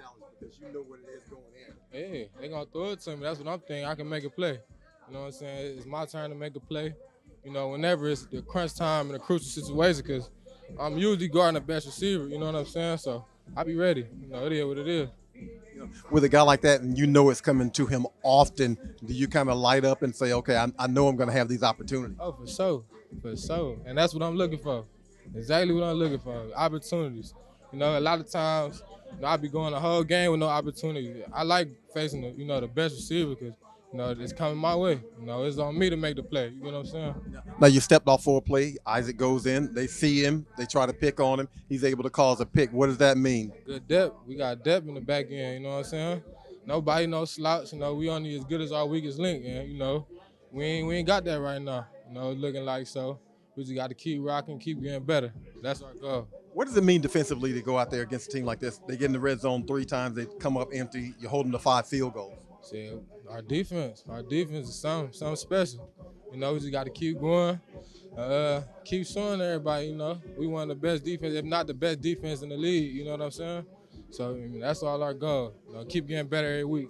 challenge because you know what it is going in. Hey, they're going to throw it to me. That's what I'm thinking. I can make a play. You know what I'm saying? It's my turn to make a play. You know, whenever it's the crunch time and the crucial situation, because I'm usually guarding the best receiver. You know what I'm saying? So I be ready. You know, it is what it is. With a guy like that, and you know it's coming to him often, do you kind of light up and say, okay, I know I'm going to have these opportunities? Oh, for sure. For sure. And that's what I'm looking for. Exactly what I'm looking for, opportunities. You know, a lot of times, you know, I be going the whole game with no opportunity. I like facing, you know, the best receiver because, you know, it's coming my way. You know, it's on me to make the play. You know what I'm saying? Now, you stepped off for a play. Isaac goes in. They see him. They try to pick on him. He's able to cause a pick. What does that mean? Good depth. We got depth in the back end. You know what I'm saying? Nobody, no slouch. You know, we only as good as our weakest link. And, you know, we ain't got that right now. You know, looking like so. We just got to keep rocking, keep getting better. That's our goal. What does it mean defensively to go out there against a team like this? They get in the red zone 3 times, they come up empty, you're holding the 5 field goals. See, our defense is something special. You know, we just got to keep going, keep showing everybody, you know. We one of the best defense, if not the best defense in the league, you know what I'm saying? So, I mean, that's all our goal. You know, keep getting better every week.